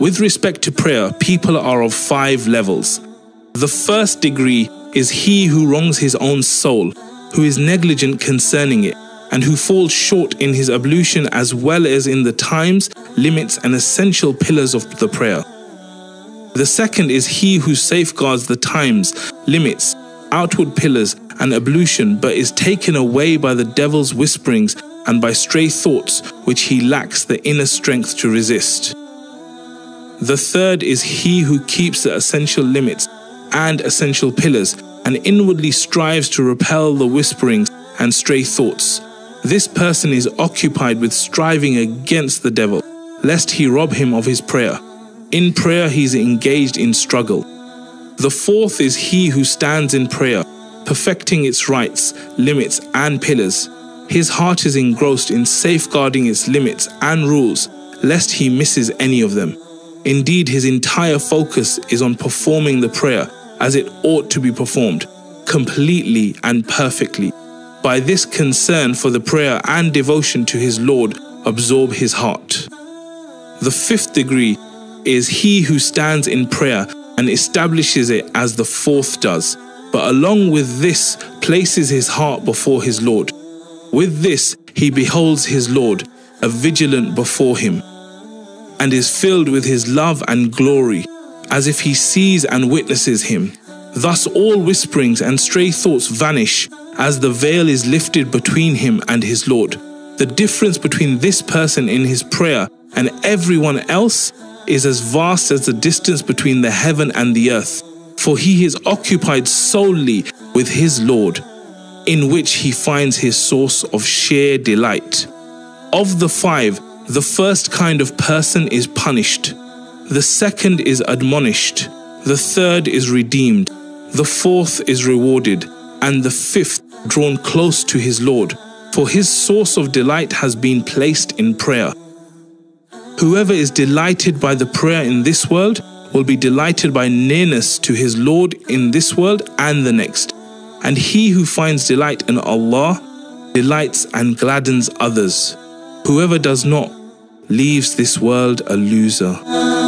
With respect to prayer, people are of 5 levels. The first degree is he who wrongs his own soul, who is negligent concerning it, and who falls short in his ablution as well as in the times, limits and essential pillars of the prayer. The second is he who safeguards the times, limits, outward pillars and ablution, but is taken away by the devil's whisperings and by stray thoughts which he lacks the inner strength to resist. The third is he who keeps the essential limits and essential pillars and inwardly strives to repel the whisperings and stray thoughts. This person is occupied with striving against the devil, lest he rob him of his prayer. In prayer he is engaged in struggle. The fourth is he who stands in prayer, perfecting its rights, limits and pillars. His heart is engrossed in safeguarding its limits and rules, lest he misses any of them. Indeed, his entire focus is on performing the prayer as it ought to be performed, completely and perfectly. By this, concern for the prayer and devotion to his Lord absorb his heart. The fifth degree is he who stands in prayer and establishes it as the fourth does, but along with this places his heart before his Lord. With this he beholds his Lord, a vigilant before him, and is filled with his love and glory, as if he sees and witnesses him. Thus all whisperings and stray thoughts vanish as the veil is lifted between him and his Lord. The difference between this person in his prayer and everyone else is as vast as the distance between the heaven and the earth, for he is occupied solely with his Lord, in which he finds his source of sheer delight. Of the 5, the first kind of person is punished. The second is admonished. The third is redeemed. The fourth is rewarded. And the fifth drawn close to his Lord, for his source of delight has been placed in prayer. Whoever is delighted by the prayer in this world will be delighted by nearness to his Lord in this world and the next. And he who finds delight in Allah delights and gladdens others. Whoever does not leaves this world a loser.